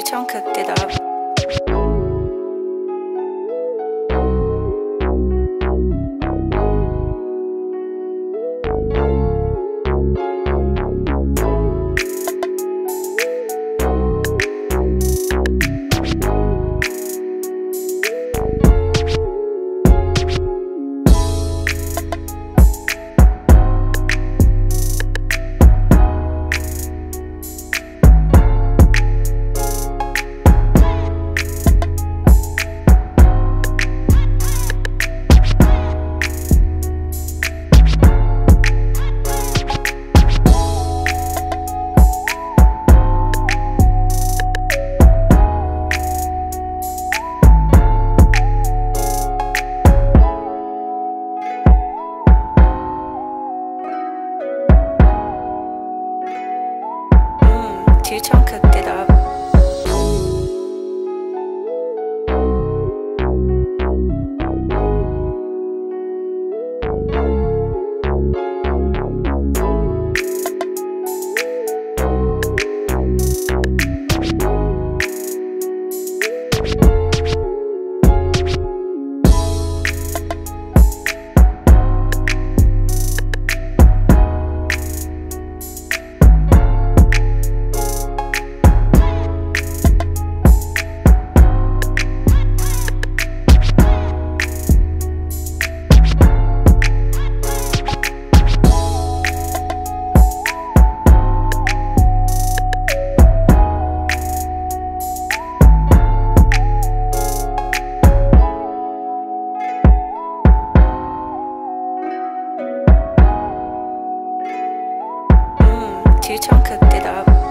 2Tone cooked it up. Two-Tone cooked it up. Two-Tone cooked it up.